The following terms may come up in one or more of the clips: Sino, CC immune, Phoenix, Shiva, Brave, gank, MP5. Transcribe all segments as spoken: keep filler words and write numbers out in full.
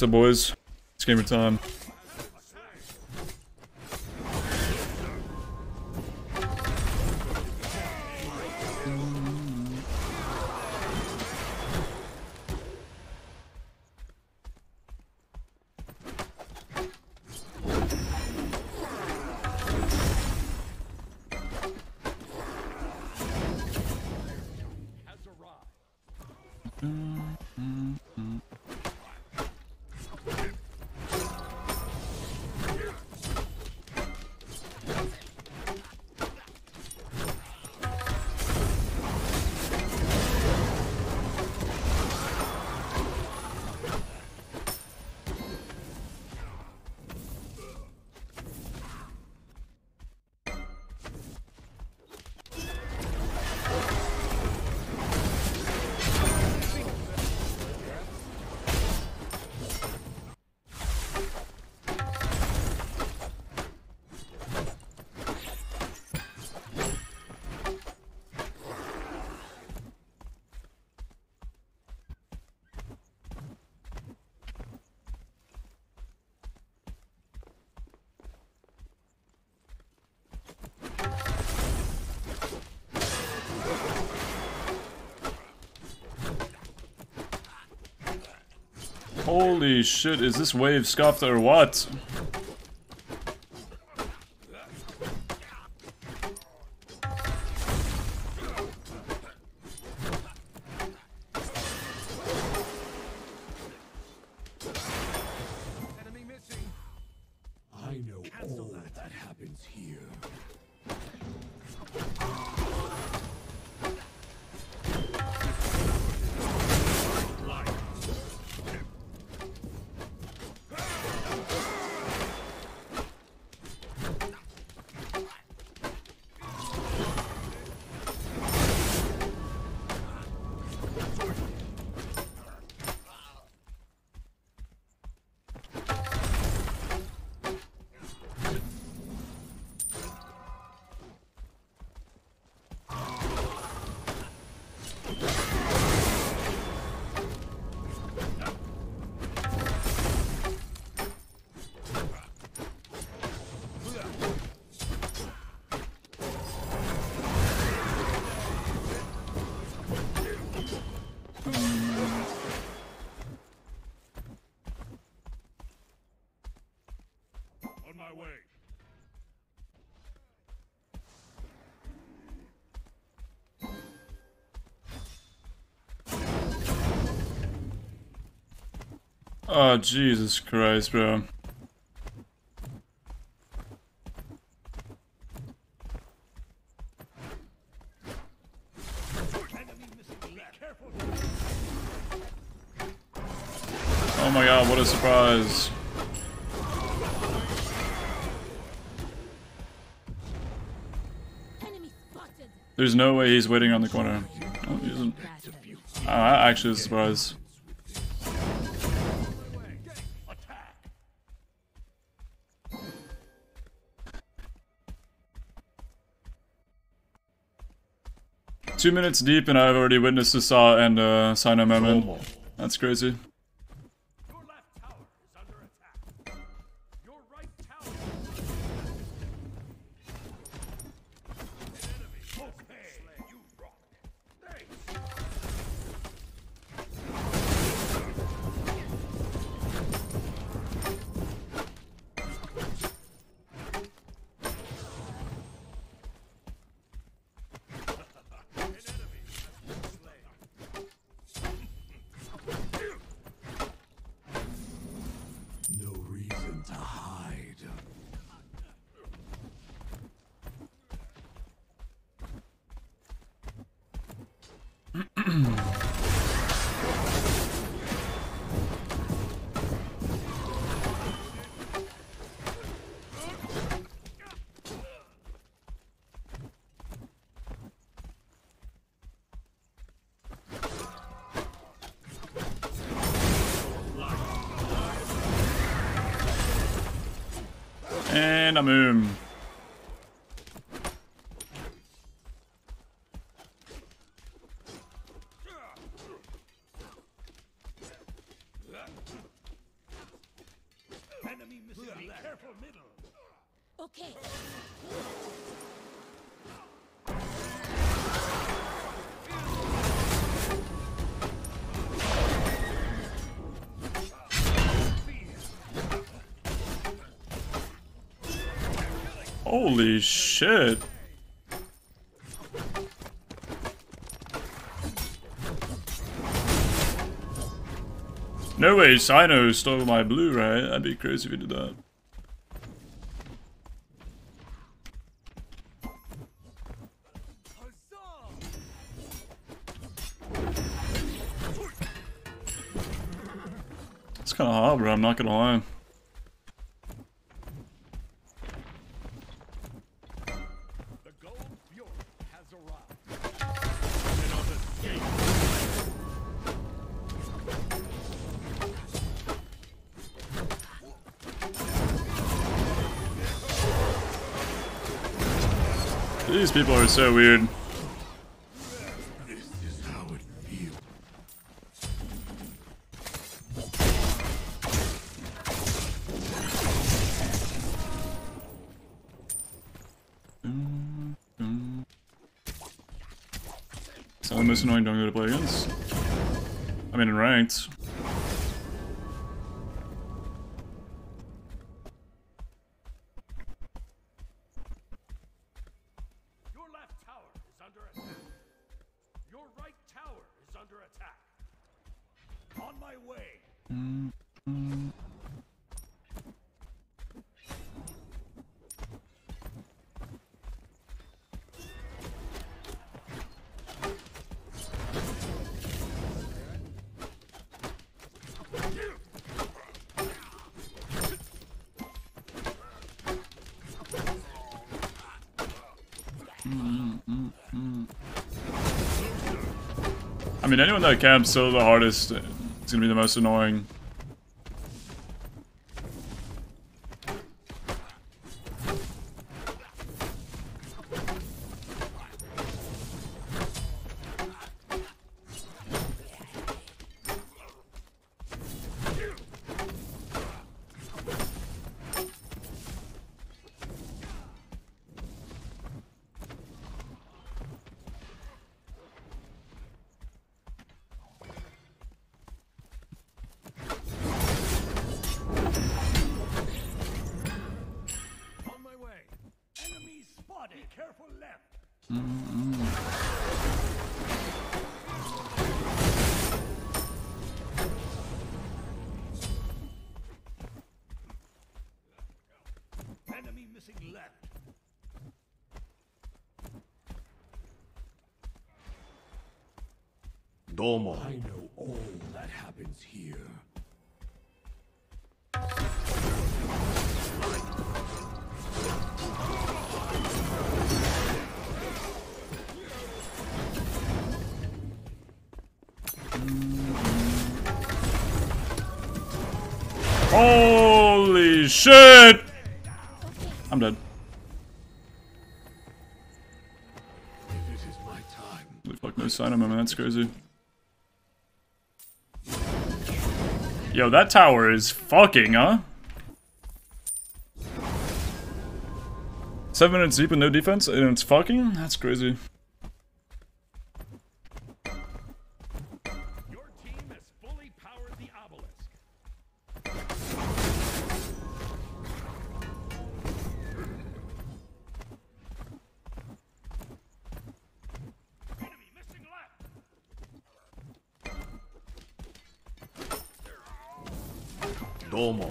What's up, boys? It's gamer time. Holy shit, is this wave scuffed or what? Oh, Jesus Christ, bro. Oh my god, what a surprise. There's no way he's waiting on the corner. Oh, he isn't. Oh, that actually is a surprise. Two minutes deep and I've already witnessed a Saw and uh, Sino moment. That's crazy. And a boom. this in the careful middle. Okay. Holy shit. No way Sino stole my blue, right? That'd be crazy if he did that. It's kinda hard, bro, I'm not gonna lie. These people are so weird. This is how it feels. It's the most annoying dongo to play against. I mean, in ranked. I mean, anyone that camps still the hardest is gonna be the most annoying. Domo. I know all that happens here. Holy shit! I'm dead. This is my time. Holy fuck, no sign of him, man. That's crazy. Yo, that tower is fucking, huh? Seven minutes deep with no defense and it's fucking? That's crazy. Your team has fully powered the obelisk. Enemy missing left. Domo.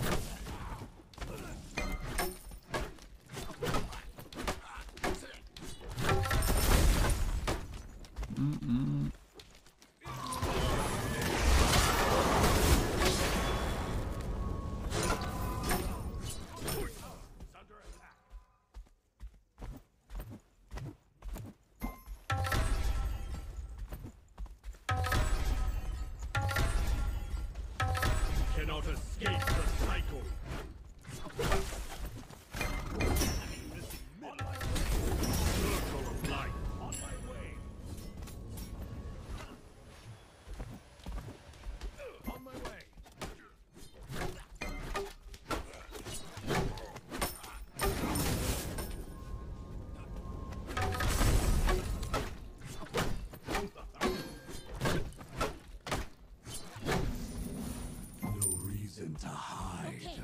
Mm-mm. Cannot escape the cycle. Circle of life on my way. On my way. to hide. Okay.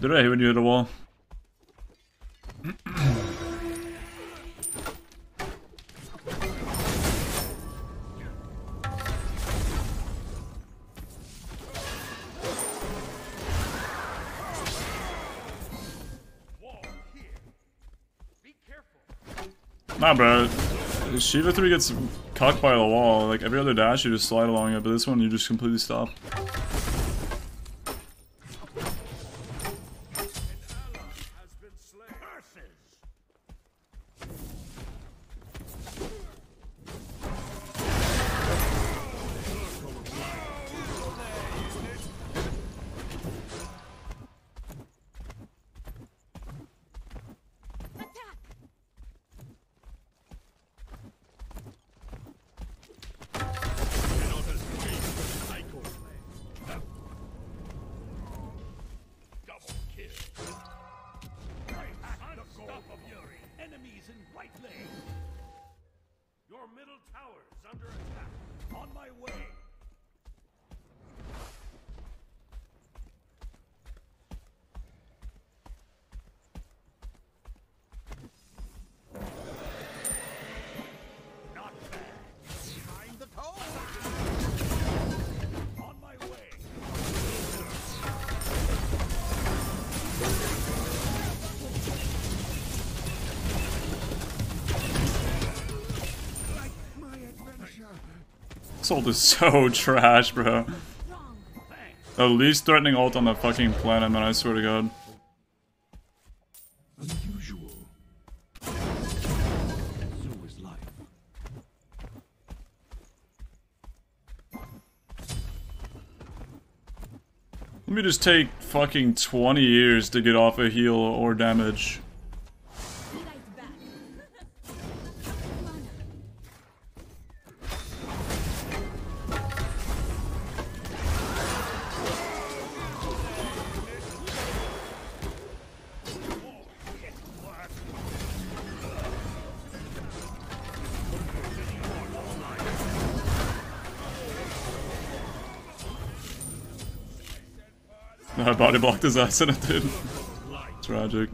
Did I hear when you hit a wall? Nah, bro. Shiva three gets cocked by the wall. Like every other dash, you just slide along it, but this one you just completely stop. This ult is so trash, bro. The least threatening ult on the fucking planet, man, I swear to God. Let me just take fucking twenty years to get off a heal or damage. I body blocked his ass and it did. Tragic.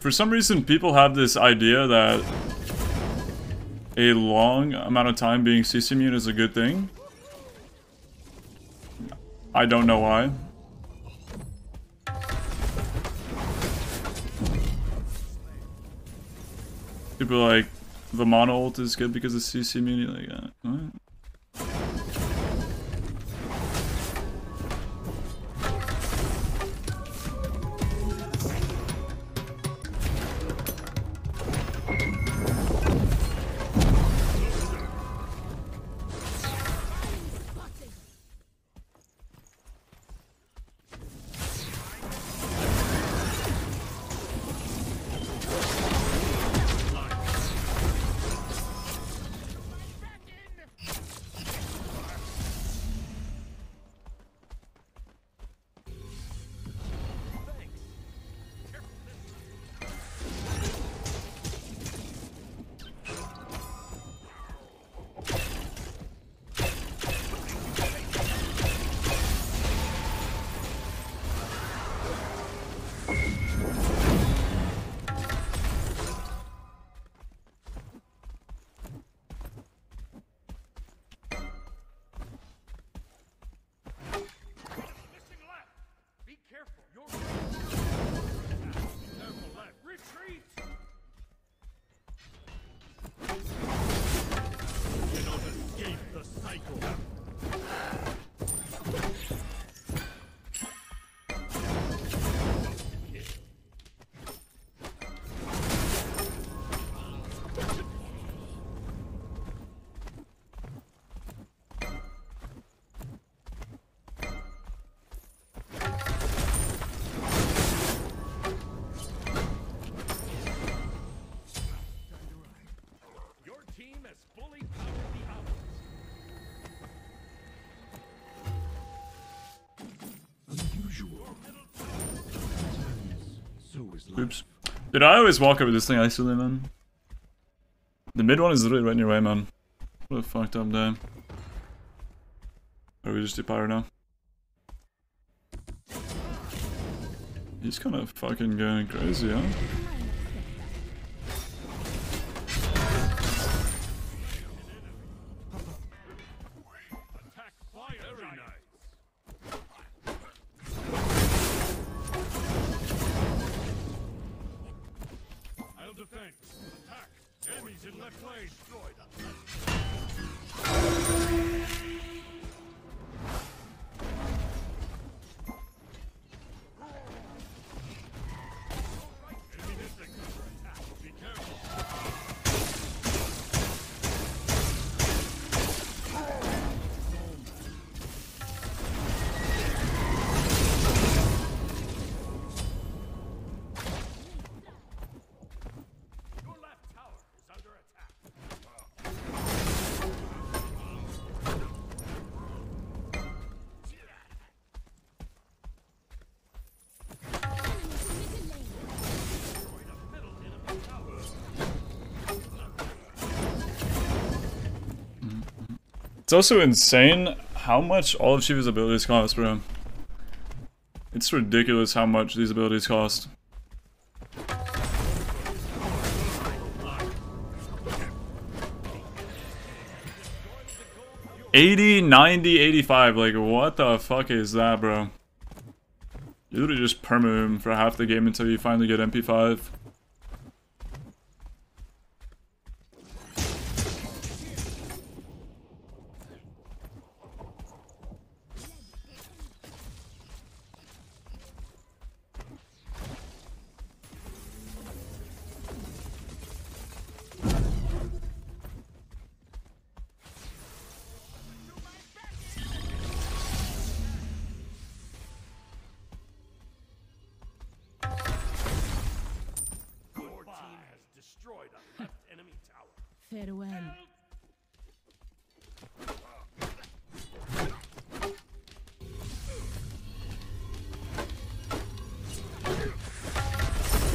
For some reason, people have this idea that a long amount of time being C C immune is a good thing. I don't know why. People are like, the mono ult is good because it's C C immune. Like, uh, what? Oops. Dude, I always walk over this thing isolated, man. The mid one is literally right in your way, man. What a fucked up day. Or we just do pyro now. He's kind of fucking going crazy, huh? It's also insane how much all of Shiva's abilities cost, bro. It's ridiculous how much these abilities cost. eighty, ninety, eighty-five, like what the fuck is that, bro? You literally just perma him for half the game until you finally get M P five. Farewell.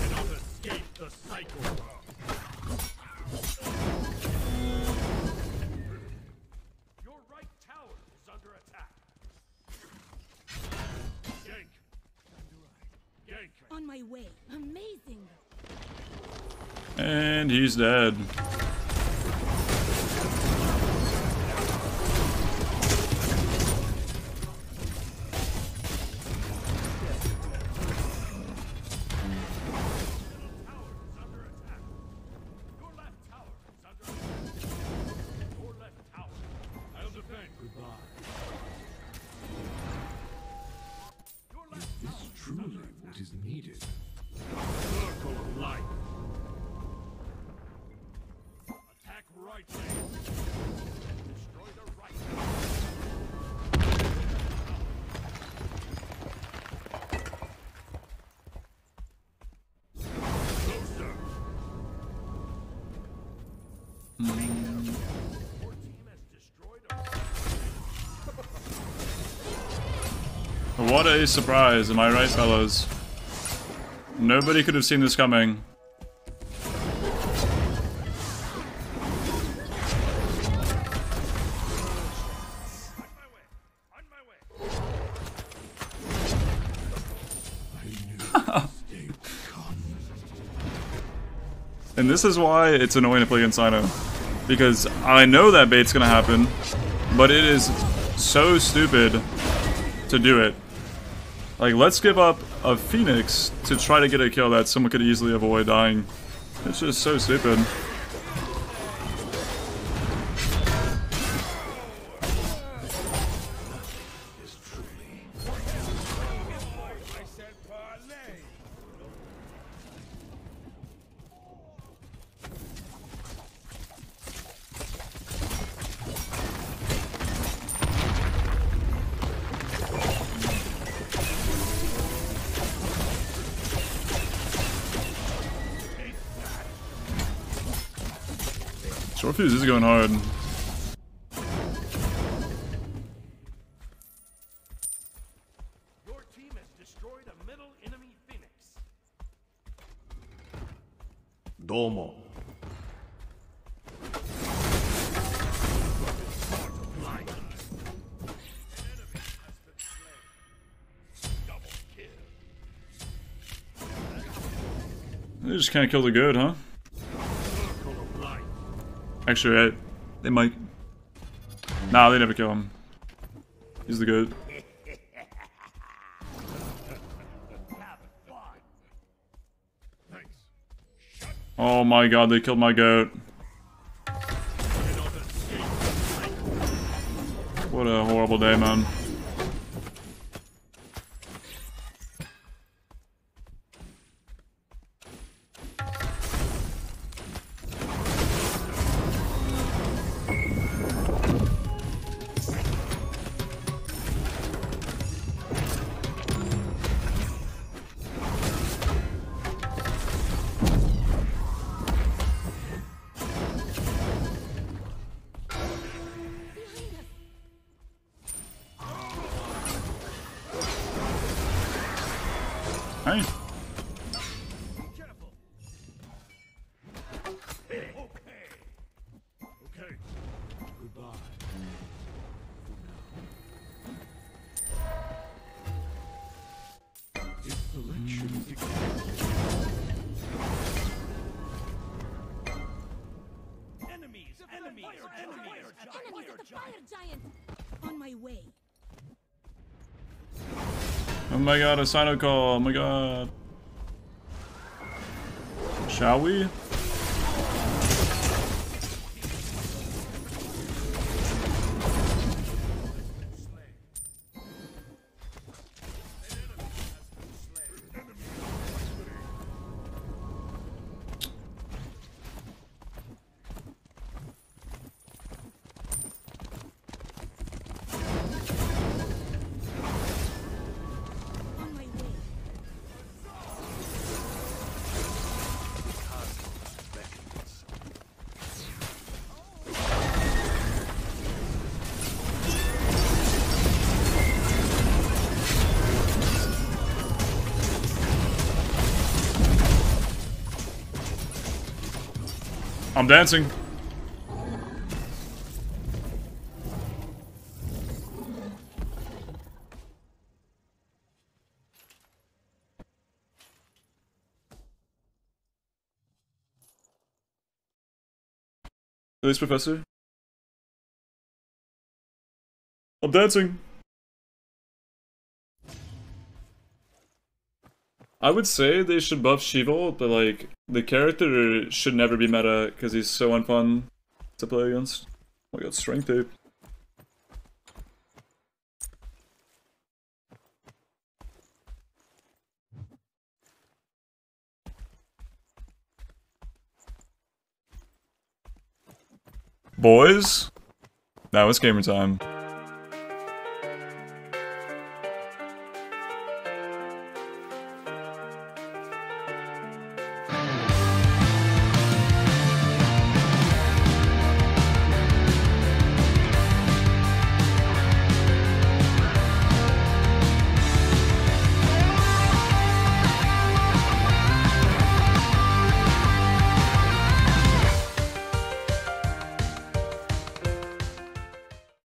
Cannot escape the cycle. Your right tower is under attack. Gank. Gank. On my way. Amazing. And he's dead. What a surprise, am I right, fellas? Nobody could have seen this coming. And this is why it's annoying to play against Sino. Because I know that bait's gonna happen, but it is so stupid to do it. Like, let's give up a Phoenix to try to get a kill that someone could easily avoid dying. It's just so stupid. Short fuse is going hard. Your team has destroyed a middle enemy Phoenix. Domo. They just can't kill the good, huh? Actually, I, they might. Nah, they never kill him. He's the good. Oh my god, they killed my goat. What a horrible day, man. Hey. Okay. Okay. Goodbye. If selection is enemies, enemies, enemies, fire giant on my way. Oh my god, a Sino call, oh my god. Shall we? I'm dancing. Please, Professor. I'm dancing. I would say they should buff Shiva, but like, the character should never be meta, because he's so unfun to play against. Oh my god, strength tape. Boys, now it's gamer time.